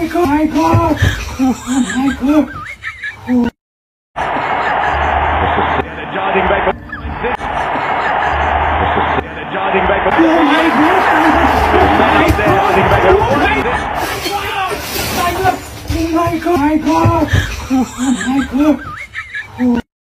Michael. My God!